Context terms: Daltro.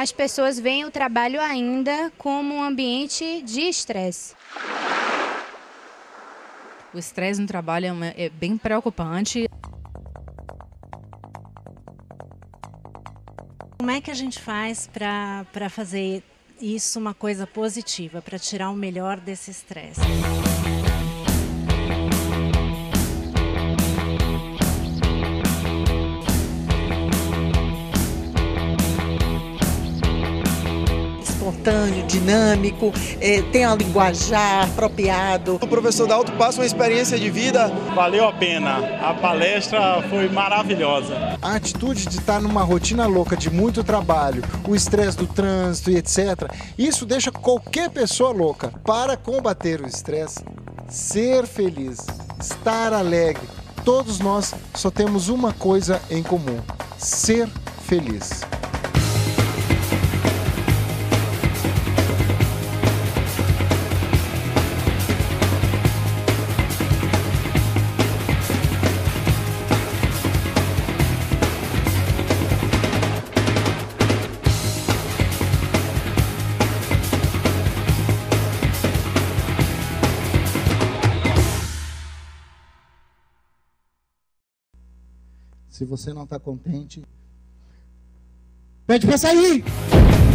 as pessoas veem o trabalho ainda como um ambiente de estresse. O estresse no trabalho é bem preocupante. Como é que a gente faz para fazer isso uma coisa positiva, para tirar o melhor desse estresse? Espontâneo, dinâmico, tem um linguajar apropriado. O professor Daltro passa uma experiência de vida. Valeu a pena, a palestra foi maravilhosa. A atitude de estar numa rotina louca de muito trabalho, o estresse do trânsito e etc. Isso deixa qualquer pessoa louca. Para combater o estresse, ser feliz, estar alegre. Todos nós só temos uma coisa em comum, ser feliz. Se você não está contente, pede para sair!